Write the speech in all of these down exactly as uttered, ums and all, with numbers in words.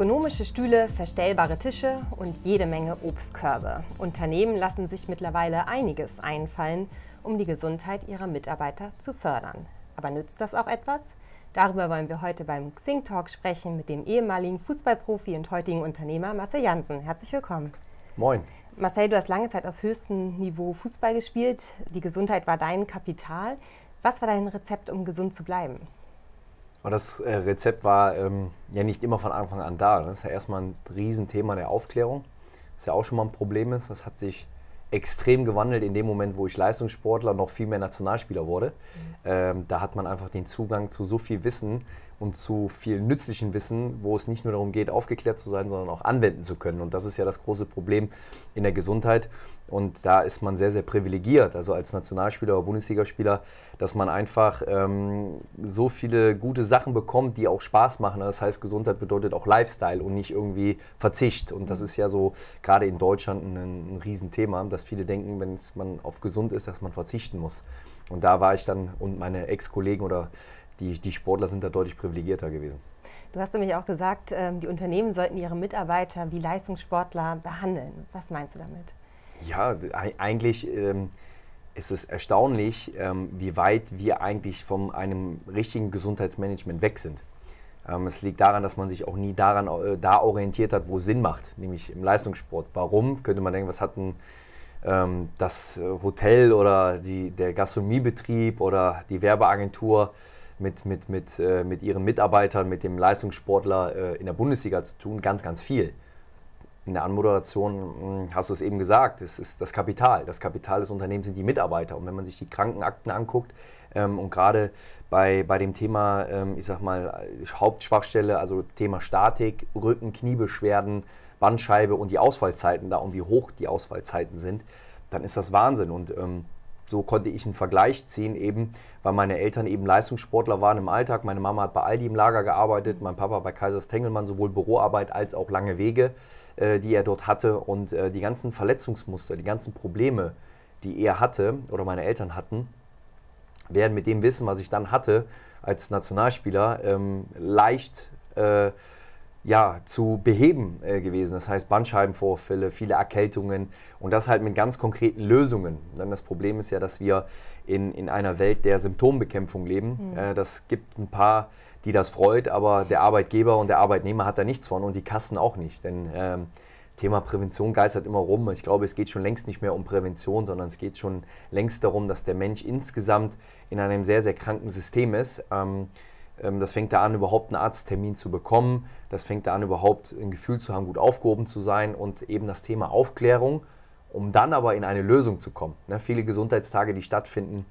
ergonomische Stühle, verstellbare Tische und jede Menge Obstkörbe. Unternehmen lassen sich mittlerweile einiges einfallen, um die Gesundheit ihrer Mitarbeiter zu fördern. Aber nützt das auch etwas? Darüber wollen wir heute beim Xing Talk sprechen mit dem ehemaligen Fußballprofi und heutigen Unternehmer Marcell Jansen. Herzlich willkommen. Moin. Marcell, du hast lange Zeit auf höchstem Niveau Fußball gespielt. Die Gesundheit war dein Kapital. Was war dein Rezept, um gesund zu bleiben? Das Rezept war ähm, ja nicht immer von Anfang an da. Das ist ja erstmal ein Riesenthema der Aufklärung, das ja auch schon mal ein Problem ist. Das hat sich extrem gewandelt in dem Moment, wo ich Leistungssportler, noch viel mehr Nationalspieler wurde. Mhm. Ähm, da hat man einfach den Zugang zu so viel Wissen und zu viel nützlichem Wissen, wo es nicht nur darum geht, aufgeklärt zu sein, sondern auch anwenden zu können. Und das ist ja das große Problem in der Gesundheit. Und da ist man sehr, sehr privilegiert, also als Nationalspieler oder Bundesligaspieler, dass man einfach ähm, so viele gute Sachen bekommt, die auch Spaß machen. Das heißt, Gesundheit bedeutet auch Lifestyle und nicht irgendwie Verzicht. Und das ist ja so gerade in Deutschland ein, ein Riesenthema, dass viele denken, wenn man auf gesund ist, dass man verzichten muss. Und da war ich dann und meine Ex-Kollegen oder die, die Sportler sind da deutlich privilegierter gewesen. Du hast nämlich auch gesagt, die Unternehmen sollten ihre Mitarbeiter wie Leistungssportler behandeln. Was meinst du damit? Ja, eigentlich ähm, ist es erstaunlich, ähm, wie weit wir eigentlich von einem richtigen Gesundheitsmanagement weg sind. Ähm, es liegt daran, dass man sich auch nie daran äh, da orientiert hat, wo es Sinn macht, nämlich im Leistungssport. Warum? Könnte man denken, was hat ein, ähm, das Hotel oder die, der Gastronomiebetrieb oder die Werbeagentur mit, mit, mit, äh, mit ihren Mitarbeitern, mit dem Leistungssportler äh, in der Bundesliga zu tun? Ganz, ganz viel. In der Anmoderation hast du es eben gesagt, es ist das Kapital. Das Kapital des Unternehmens sind die Mitarbeiter. Und wenn man sich die Krankenakten anguckt ähm, und gerade bei, bei dem Thema, ähm, ich sag mal, Hauptschwachstelle, also Thema Statik, Rücken, Kniebeschwerden, Bandscheibe und die Ausfallzeiten da und wie hoch die Ausfallzeiten sind, dann ist das Wahnsinn. Und ähm, so konnte ich einen Vergleich ziehen, eben, weil meine Eltern eben Leistungssportler waren im Alltag. Meine Mama hat bei Aldi im Lager gearbeitet, mein Papa bei Kaisers Tengelmann, sowohl Büroarbeit als auch lange Wege, die er dort hatte, und äh, die ganzen Verletzungsmuster, die ganzen Probleme, die er hatte oder meine Eltern hatten, werden mit dem Wissen, was ich dann hatte als Nationalspieler, ähm, leicht äh, ja, zu beheben äh, gewesen. Das heißt Bandscheibenvorfälle, viele Erkältungen und das halt mit ganz konkreten Lösungen. Denn das Problem ist ja, dass wir in, in einer Welt der Symptombekämpfung leben. Mhm. Äh, das gibt ein paar, die das freut, aber der Arbeitgeber und der Arbeitnehmer hat da nichts von und die Kassen auch nicht. Denn ähm, Thema Prävention geistert immer rum. Ich glaube, es geht schon längst nicht mehr um Prävention, sondern es geht schon längst darum, dass der Mensch insgesamt in einem sehr, sehr kranken System ist. Ähm, ähm, das fängt da an, überhaupt einen Arzttermin zu bekommen. Das fängt da an, überhaupt ein Gefühl zu haben, gut aufgehoben zu sein, und eben das Thema Aufklärung, um dann aber in eine Lösung zu kommen. Ne? Viele Gesundheitstage, die stattfinden,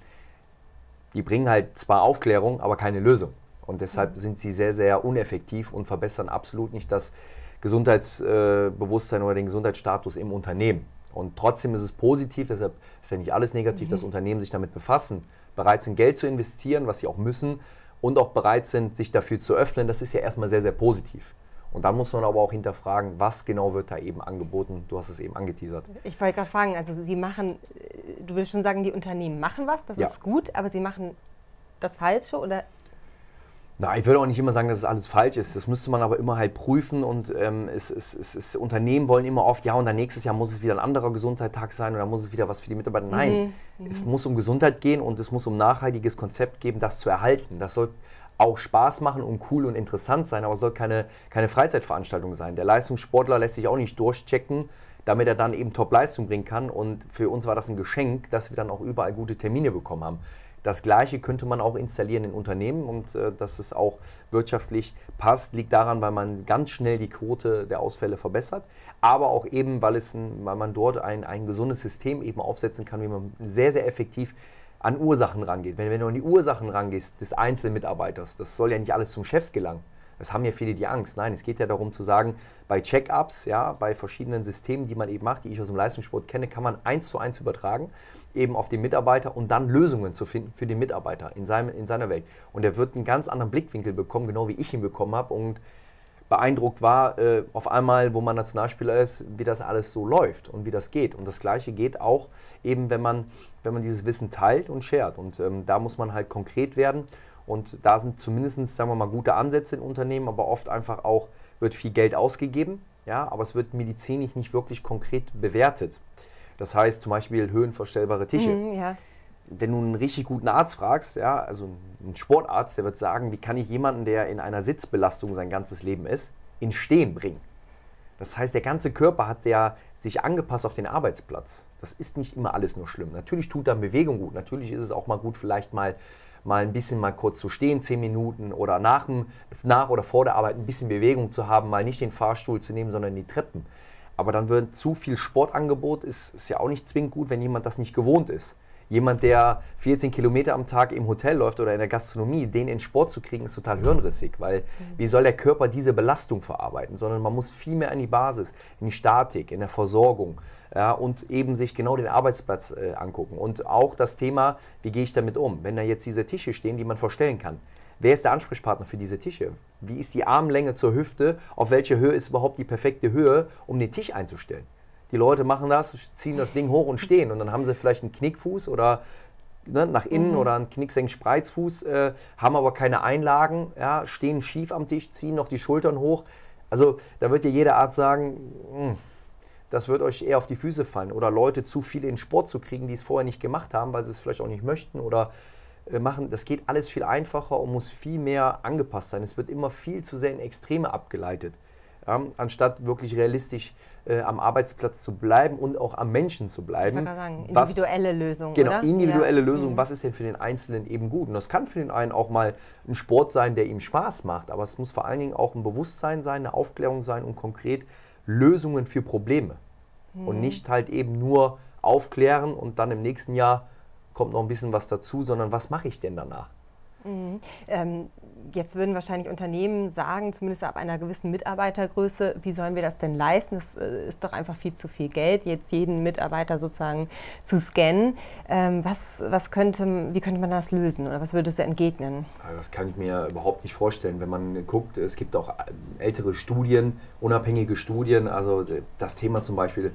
die bringen halt zwar Aufklärung, aber keine Lösung. Und deshalb sind sie sehr, sehr uneffektiv und verbessern absolut nicht das Gesundheitsbewusstsein oder den Gesundheitsstatus im Unternehmen. Und trotzdem ist es positiv, deshalb ist ja nicht alles negativ, mhm. dass Unternehmen sich damit befassen, bereit sind, Geld zu investieren, was sie auch müssen, und auch bereit sind, sich dafür zu öffnen. Das ist ja erstmal sehr, sehr positiv. Und dann muss man aber auch hinterfragen, was genau wird da eben angeboten. Du hast es eben angeteasert. Ich wollte gerade fragen, also Sie machen, du willst schon sagen, die Unternehmen machen was, das ja. ist gut, aber sie machen das Falsche oder... Na, ich würde auch nicht immer sagen, dass es alles falsch ist. Das müsste man aber immer halt prüfen, und ähm, es, es, es, es, Unternehmen wollen immer oft, ja, und dann nächstes Jahr muss es wieder ein anderer Gesundheitstag sein oder muss es wieder was für die Mitarbeiter. Nein, mhm. es muss um Gesundheit gehen und es muss um ein nachhaltiges Konzept geben, das zu erhalten. Das soll auch Spaß machen und cool und interessant sein, aber es soll keine, keine Freizeitveranstaltung sein. Der Leistungssportler lässt sich auch nicht durchchecken, damit er dann eben Top-Leistung bringen kann, und für uns war das ein Geschenk, dass wir dann auch überall gute Termine bekommen haben. Das Gleiche könnte man auch installieren in Unternehmen, und äh, dass es auch wirtschaftlich passt, liegt daran, weil man ganz schnell die Quote der Ausfälle verbessert, aber auch eben, weil, es ein, weil man dort ein, ein gesundes System eben aufsetzen kann, wie man sehr, sehr effektiv an Ursachen rangeht. Wenn, wenn du an die Ursachen rangehst des Einzelmitarbeiters, das soll ja nicht alles zum Chef gelangen. Das haben ja viele die Angst. Nein, es geht ja darum zu sagen, bei Check-ups, ja, bei verschiedenen Systemen, die man eben macht, die ich aus dem Leistungssport kenne, kann man eins zu eins übertragen, eben auf den Mitarbeiter, und dann Lösungen zu finden für den Mitarbeiter in, seinem, in seiner Welt. Und er wird einen ganz anderen Blickwinkel bekommen, genau wie ich ihn bekommen habe, und beeindruckt war äh, auf einmal, wo man Nationalspieler ist, wie das alles so läuft und wie das geht. Und das Gleiche geht auch eben, wenn man, wenn man dieses Wissen teilt und shared. Und ähm, da muss man halt konkret werden. Und da sind zumindest, sagen wir mal, gute Ansätze in Unternehmen, aber oft einfach auch wird viel Geld ausgegeben, ja, aber es wird medizinisch nicht wirklich konkret bewertet. Das heißt zum Beispiel höhenverstellbare Tische. Mhm, ja. Wenn du einen richtig guten Arzt fragst, ja, also einen Sportarzt, der wird sagen, wie kann ich jemanden, der in einer Sitzbelastung sein ganzes Leben ist, in Stehen bringen? Das heißt, der ganze Körper hat ja sich angepasst auf den Arbeitsplatz. Das ist nicht immer alles nur schlimm. Natürlich tut dann Bewegung gut. Natürlich ist es auch mal gut, vielleicht mal, mal ein bisschen mal kurz zu stehen, zehn Minuten oder nach, dem, nach oder vor der Arbeit ein bisschen Bewegung zu haben, mal nicht den Fahrstuhl zu nehmen, sondern die Treppen. Aber dann wird zu viel Sportangebot, ist, ist ja auch nicht zwingend gut, wenn jemand das nicht gewohnt ist. Jemand, der vierzehn Kilometer am Tag im Hotel läuft oder in der Gastronomie, den in Sport zu kriegen, ist total hirnrissig, weil wie soll der Körper diese Belastung verarbeiten, sondern man muss viel mehr an die Basis, in die Statik, in der Versorgung, ja, und eben sich genau den Arbeitsplatz äh, angucken und auch das Thema, wie gehe ich damit um, wenn da jetzt diese Tische stehen, die man verstellen kann. Wer ist der Ansprechpartner für diese Tische? Wie ist die Armlänge zur Hüfte? Auf welche Höhe ist überhaupt die perfekte Höhe, um den Tisch einzustellen? Die Leute machen das, ziehen das Ding hoch und stehen und dann haben sie vielleicht einen Knickfuß oder ne, nach innen, mhm, oder einen Knicksenk-Spreizfuß, äh, haben aber keine Einlagen, ja, stehen schief am Tisch, ziehen noch die Schultern hoch. Also da wird dir jeder Arzt sagen, mh, das wird euch eher auf die Füße fallen, oder Leute zu viel in Sport zu kriegen, die es vorher nicht gemacht haben, weil sie es vielleicht auch nicht möchten oder äh, machen. Das geht alles viel einfacher und muss viel mehr angepasst sein. Es wird immer viel zu sehr in Extreme abgeleitet. Ja, anstatt wirklich realistisch äh, am Arbeitsplatz zu bleiben und auch am Menschen zu bleiben. Ich wollte gerade sagen, individuelle Lösungen, genau, oder? Individuelle, ja, Lösungen, mhm, was ist denn für den Einzelnen eben gut? Und das kann für den einen auch mal ein Sport sein, der ihm Spaß macht, aber es muss vor allen Dingen auch ein Bewusstsein sein, eine Aufklärung sein und konkret Lösungen für Probleme. Mhm. Und nicht halt eben nur aufklären und dann im nächsten Jahr kommt noch ein bisschen was dazu, sondern was mache ich denn danach? Mhm. Ähm, jetzt würden wahrscheinlich Unternehmen sagen, zumindest ab einer gewissen Mitarbeitergröße, wie sollen wir das denn leisten? Das äh, ist doch einfach viel zu viel Geld, jetzt jeden Mitarbeiter sozusagen zu scannen. Ähm, was, was könnte, wie könnte man das lösen oder was würdest du entgegnen? Also das kann ich mir überhaupt nicht vorstellen. Wenn man guckt, es gibt auch ältere Studien, unabhängige Studien, also das Thema zum Beispiel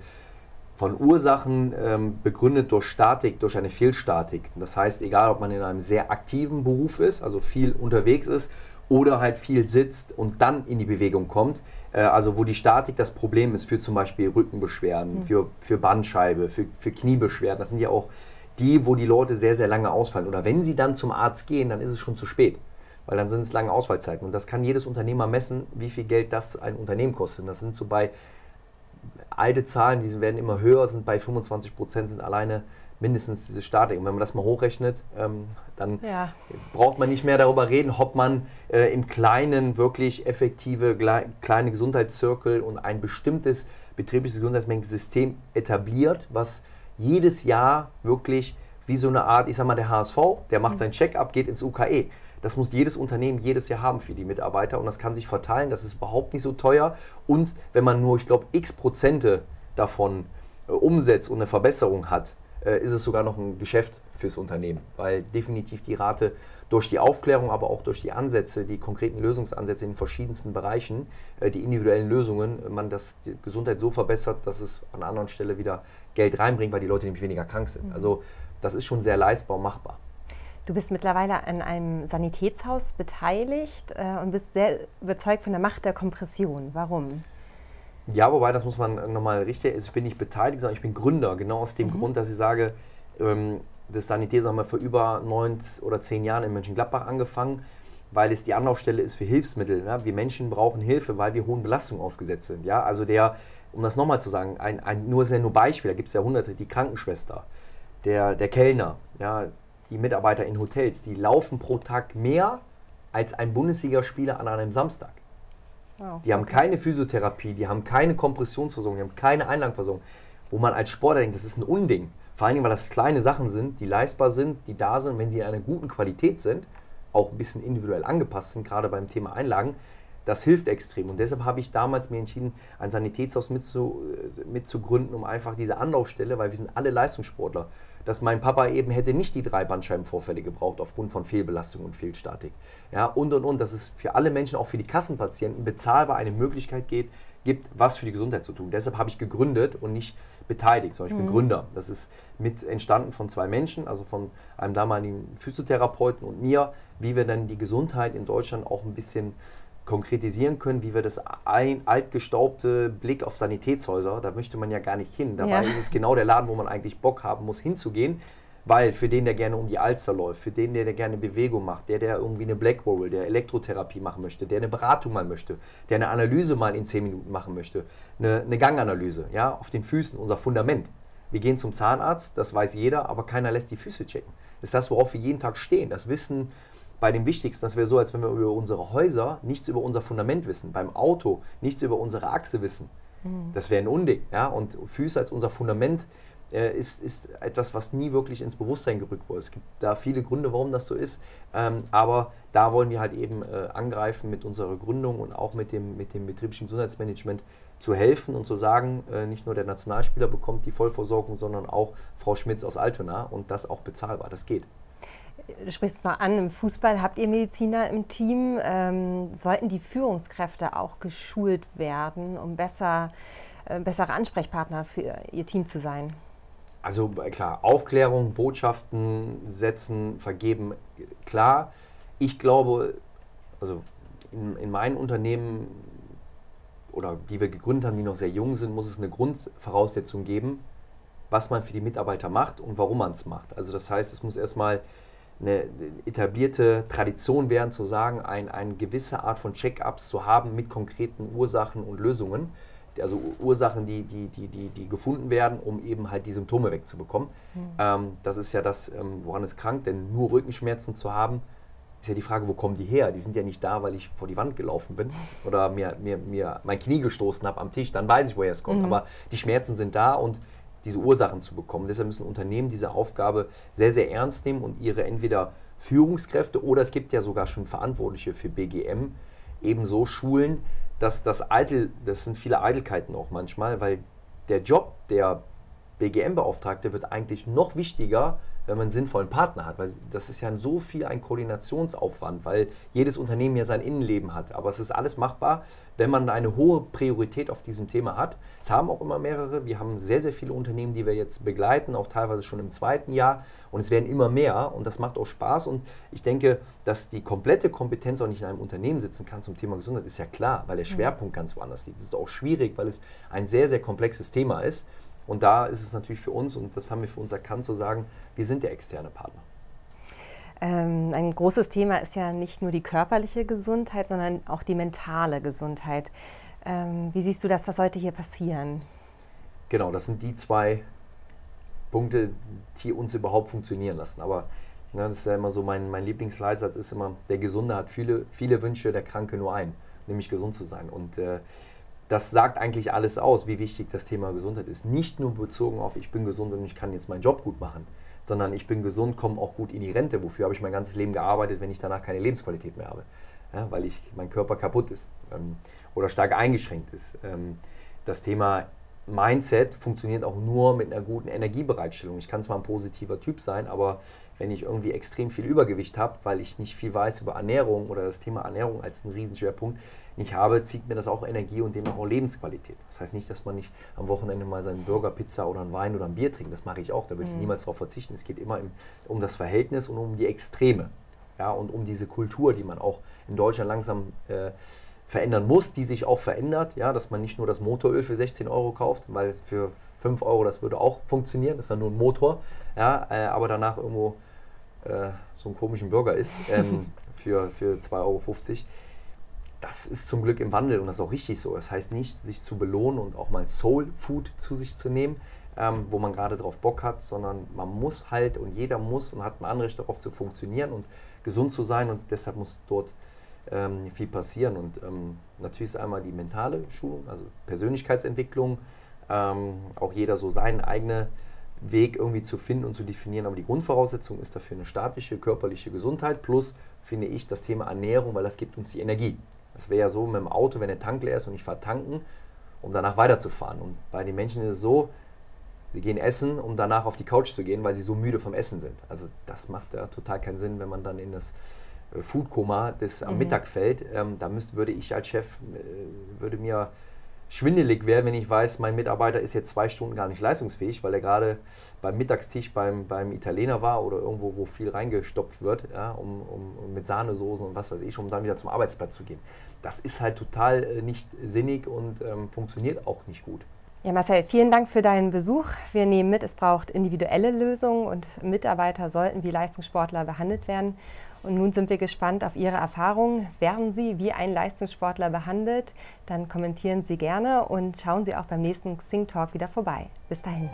von Ursachen ähm, begründet durch Statik, durch eine Fehlstatik. Das heißt, egal ob man in einem sehr aktiven Beruf ist, also viel unterwegs ist oder halt viel sitzt und dann in die Bewegung kommt, äh, also wo die Statik das Problem ist für zum Beispiel Rückenbeschwerden, mhm, für, für Bandscheibe, für, für Kniebeschwerden, das sind ja auch die, wo die Leute sehr, sehr lange ausfallen. Oder wenn sie dann zum Arzt gehen, dann ist es schon zu spät, weil dann sind es lange Ausfallzeiten. Und das kann jedes Unternehmer messen, wie viel Geld das ein Unternehmen kostet. Und das sind so bei... Alte Zahlen, die werden immer höher, sind bei fünfundzwanzig Prozent sind alleine mindestens diese Statik. Und wenn man das mal hochrechnet, ähm, dann ja. braucht man nicht mehr darüber reden, ob man äh, im Kleinen wirklich effektive kleine Gesundheitszirkel und ein bestimmtes betriebliches Gesundheitsmanagement-System etabliert, was jedes Jahr wirklich wie so eine Art, ich sag mal, der H S V, der macht, mhm, seinen Check-up, geht ins U K E. Das muss jedes Unternehmen jedes Jahr haben für die Mitarbeiter und das kann sich verteilen, das ist überhaupt nicht so teuer. Und wenn man nur, ich glaube, x Prozente davon äh, umsetzt und eine Verbesserung hat, äh, ist es sogar noch ein Geschäft fürs Unternehmen, weil definitiv die Rate durch die Aufklärung, aber auch durch die Ansätze, die konkreten Lösungsansätze in den verschiedensten Bereichen, äh, die individuellen Lösungen, man das, die Gesundheit so verbessert, dass es an einer anderen Stelle wieder Geld reinbringt, weil die Leute nämlich weniger krank sind. Also das ist schon sehr leistbar und machbar. Du bist mittlerweile an einem Sanitätshaus beteiligt äh, und bist sehr überzeugt von der Macht der Kompression. Warum? Ja, wobei, das muss man nochmal richtig, ich bin nicht beteiligt, sondern ich bin Gründer. Genau aus dem, mhm, Grund, dass ich sage, ähm, das Sanitätshaus haben wir vor über neun oder zehn Jahren in Mönchengladbach angefangen, weil es die Anlaufstelle ist für Hilfsmittel. Ja? Wir Menschen brauchen Hilfe, weil wir hohen Belastungen ausgesetzt sind. Ja? Also der, um das nochmal zu sagen, ein, ein, nur sehr nur Beispiel, da gibt es ja hunderte, die Krankenschwester, der, der Kellner, ja, die Mitarbeiter in Hotels, die laufen pro Tag mehr als ein Bundesligaspieler an einem Samstag. Wow. Die haben keine Physiotherapie, die haben keine Kompressionsversorgung, die haben keine Einlagenversorgung. Wo man als Sportler denkt, das ist ein Unding. Vor allem, weil das kleine Sachen sind, die leistbar sind, die da sind, wenn sie in einer guten Qualität sind, auch ein bisschen individuell angepasst sind, gerade beim Thema Einlagen. Das hilft extrem und deshalb habe ich damals mir entschieden, ein Sanitätshaus mitzugründen, um einfach diese Anlaufstelle, weil wir sind alle Leistungssportler, dass mein Papa eben hätte nicht die drei Bandscheibenvorfälle gebraucht aufgrund von Fehlbelastung und Fehlstatik. Ja, und und und, dass es für alle Menschen, auch für die Kassenpatienten, bezahlbar eine Möglichkeit geht, gibt, was für die Gesundheit zu tun. Deshalb habe ich gegründet und nicht beteiligt, sondern ich, mhm, bin Gründer. Das ist mit entstanden von zwei Menschen, also von einem damaligen Physiotherapeuten und mir, wie wir dann die Gesundheit in Deutschland auch ein bisschen konkretisieren können, wie wir das ein, altgestaubte Blick auf Sanitätshäuser, da möchte man ja gar nicht hin. Dabei ja. ist es genau der Laden, wo man eigentlich Bock haben muss, hinzugehen, weil für den, der gerne um die Alster läuft, für den, der, der gerne Bewegung macht, der, der irgendwie eine Blackwall will, der Elektrotherapie machen möchte, der eine Beratung mal möchte, der eine Analyse mal in zehn Minuten machen möchte, eine, eine Ganganalyse, ja, auf den Füßen, unser Fundament. Wir gehen zum Zahnarzt, das weiß jeder, aber keiner lässt die Füße checken. Das ist das, worauf wir jeden Tag stehen, das Wissen. Bei dem Wichtigsten, das wäre so, als wenn wir über unsere Häuser nichts über unser Fundament wissen, beim Auto nichts über unsere Achse wissen. Mhm. Das wäre ein Unding. Ja? Und Füße als unser Fundament äh, ist, ist etwas, was nie wirklich ins Bewusstsein gerückt wurde. Es gibt da viele Gründe, warum das so ist, ähm, aber da wollen wir halt eben äh, angreifen mit unserer Gründung und auch mit dem, mit dem betrieblichen Gesundheitsmanagement zu helfen und zu sagen, äh, nicht nur der Nationalspieler bekommt die Vollversorgung, sondern auch Frau Schmitz aus Altona und das auch bezahlbar, das geht. Du sprichst es noch an, im Fußball habt ihr Mediziner im Team. Ähm, sollten die Führungskräfte auch geschult werden, um besser, äh, bessere Ansprechpartner für ihr Team zu sein? Also klar, Aufklärung, Botschaften setzen, vergeben, klar. Ich glaube, also in, in meinen Unternehmen, oder die wir gegründet haben, die noch sehr jung sind, muss es eine Grundvoraussetzung geben, was man für die Mitarbeiter macht und warum man es macht. Also das heißt, es muss erstmal eine etablierte Tradition werden, zu sagen, ein, eine gewisse Art von Check-ups zu haben mit konkreten Ursachen und Lösungen, also Ursachen, die, die, die, die, die gefunden werden, um eben halt die Symptome wegzubekommen. Mhm. Ähm, das ist ja das, ähm, woran es krankt, denn nur Rückenschmerzen zu haben, ist ja die Frage, wo kommen die her? Die sind ja nicht da, weil ich vor die Wand gelaufen bin oder mir, mir, mir mein Knie gestoßen habe am Tisch, dann weiß ich, woher es kommt, mhm. aber die Schmerzen sind da und diese Ursachen zu bekommen. Deshalb müssen Unternehmen diese Aufgabe sehr, sehr ernst nehmen und ihre entweder Führungskräfte oder es gibt ja sogar schon Verantwortliche für B G M ebenso schulen, dass das eitel, das sind viele Eitelkeiten auch manchmal, weil der Job der B G M-Beauftragte wird eigentlich noch wichtiger, wenn man einen sinnvollen Partner hat, weil das ist ja so viel ein Koordinationsaufwand, weil jedes Unternehmen ja sein Innenleben hat. Aber es ist alles machbar, wenn man eine hohe Priorität auf diesem Thema hat. Es haben auch immer mehrere. Wir haben sehr, sehr viele Unternehmen, die wir jetzt begleiten, auch teilweise schon im zweiten Jahr. Und es werden immer mehr und das macht auch Spaß. Und ich denke, dass die komplette Kompetenz auch nicht in einem Unternehmen sitzen kann zum Thema Gesundheit, ist ja klar, weil der Schwerpunkt ganz woanders liegt. Es ist auch schwierig, weil es ein sehr, sehr komplexes Thema ist. Und da ist es natürlich für uns, und das haben wir für uns erkannt, zu sagen, wir sind der externe Partner. Ähm, ein großes Thema ist ja nicht nur die körperliche Gesundheit, sondern auch die mentale Gesundheit. Ähm, wie siehst du das? Was sollte hier passieren? Genau, das sind die zwei Punkte, die uns überhaupt funktionieren lassen. Aber ne, das ist ja immer so, mein, mein Lieblingsleitsatz ist immer, der Gesunde hat viele, viele Wünsche, der Kranke nur einen, nämlich gesund zu sein. Und äh, das sagt eigentlich alles aus, wie wichtig das Thema Gesundheit ist. Nicht nur bezogen auf, ich bin gesund und ich kann jetzt meinen Job gut machen, sondern ich bin gesund, komme auch gut in die Rente. Wofür habe ich mein ganzes Leben gearbeitet, wenn ich danach keine Lebensqualität mehr habe? Ja, weil ich, mein Körper kaputt ist ähm, oder stark eingeschränkt ist. Ähm, das Thema Mindset funktioniert auch nur mit einer guten Energiebereitstellung. Ich kann zwar ein positiver Typ sein, aber wenn ich irgendwie extrem viel Übergewicht habe, weil ich nicht viel weiß über Ernährung oder das Thema Ernährung als einen Riesenschwerpunkt nicht habe, zieht mir das auch Energie und demnach auch Lebensqualität. Das heißt nicht, dass man nicht am Wochenende mal seinen Burger, Pizza oder einen Wein oder ein Bier trinkt. Das mache ich auch, da würde ich niemals darauf verzichten. Es geht immer im, um das Verhältnis und um die Extreme, ja, und um diese Kultur, die man auch in Deutschland langsam äh, verändern muss, die sich auch verändert, ja, dass man nicht nur das Motoröl für sechzehn Euro kauft, weil für fünf Euro das würde auch funktionieren, das ist ja nur ein Motor, ja, äh, aber danach irgendwo äh, so einen komischen Burger isst ähm, für, für zwei Euro fünfzig. Das ist zum Glück im Wandel und das ist auch richtig so. Das heißt nicht, sich zu belohnen und auch mal Soul Food zu sich zu nehmen, ähm, wo man gerade drauf Bock hat, sondern man muss halt und jeder muss und hat ein Anrecht darauf zu funktionieren und gesund zu sein und deshalb muss dort Ähm, viel passieren und ähm, natürlich ist einmal die mentale Schulung, also Persönlichkeitsentwicklung, ähm, auch jeder so seinen eigenen Weg irgendwie zu finden und zu definieren, aber die Grundvoraussetzung ist dafür eine staatliche, körperliche Gesundheit plus, finde ich, das Thema Ernährung, weil das gibt uns die Energie. Das wäre ja so mit dem Auto, wenn der Tank leer ist und ich fahre tanken, um danach weiterzufahren und bei den Menschen ist es so, sie gehen essen, um danach auf die Couch zu gehen, weil sie so müde vom Essen sind. Also das macht ja total keinen Sinn, wenn man dann in das Foodkoma, das am mhm. Mittag fällt, ähm, da müsste, würde ich als Chef, äh, würde mir schwindelig wäre, wenn ich weiß, mein Mitarbeiter ist jetzt zwei Stunden gar nicht leistungsfähig, weil er gerade beim Mittagstisch beim, beim Italiener war oder irgendwo, wo viel reingestopft wird, ja, um, um, um mit Sahnesoßen und was weiß ich, um dann wieder zum Arbeitsplatz zu gehen. Das ist halt total äh, nicht sinnig und ähm, funktioniert auch nicht gut. Ja, Marcell, vielen Dank für deinen Besuch. Wir nehmen mit, es braucht individuelle Lösungen und Mitarbeiter sollten wie Leistungssportler behandelt werden. Und nun sind wir gespannt auf Ihre Erfahrungen. Werden Sie wie ein Leistungssportler behandelt? Dann kommentieren Sie gerne und schauen Sie auch beim nächsten Xing Talk wieder vorbei. Bis dahin.